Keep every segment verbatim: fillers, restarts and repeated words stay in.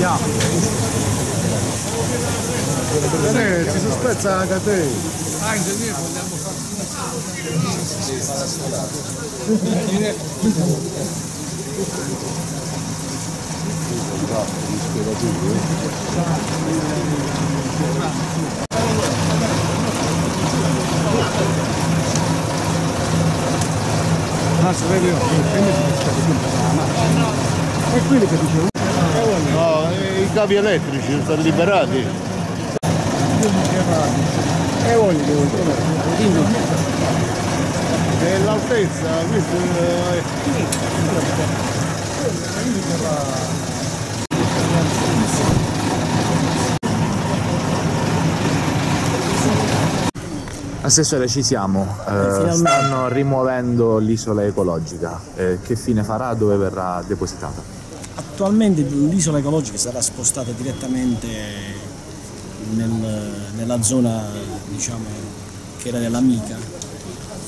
via. Eh, ci si spezza la catena. Ah, ingegnere, vogliamo fare una ma sarebbe io, e quelli che dicevo? No, i cavi elettrici sono liberati. E voglio che voglio. E l'altezza, questo è... Assessore, ci siamo, eh, stanno rimuovendo l'isola ecologica, eh, che fine farà, dove verrà depositata? Attualmente l'isola ecologica sarà spostata direttamente nel, nella zona, diciamo, che era dell'amica,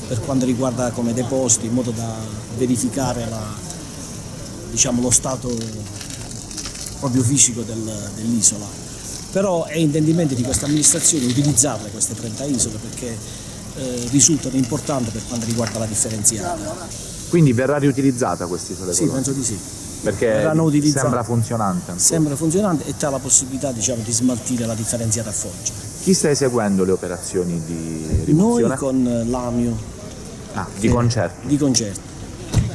per quanto riguarda come depositi, in modo da verificare la, diciamo, lo stato proprio fisico del, dell'isola. Però è intendimento di questa amministrazione utilizzarle queste trenta isole, perché eh, risultano importanti per quanto riguarda la differenziata. Quindi verrà riutilizzata quest'isola? Sì, penso di sì. Perché sembra funzionante ancora. Sembra funzionante e ha la possibilità, diciamo, di smaltire la differenziata a Foggia. Chi sta eseguendo le operazioni di rimozione? Noi con l'Amio. Ah, di concerto? Di concerto.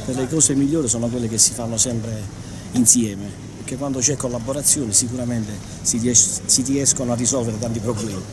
Per le cose migliori sono quelle che si fanno sempre insieme. Che quando c'è collaborazione sicuramente si, ries- si riescono a risolvere tanti problemi.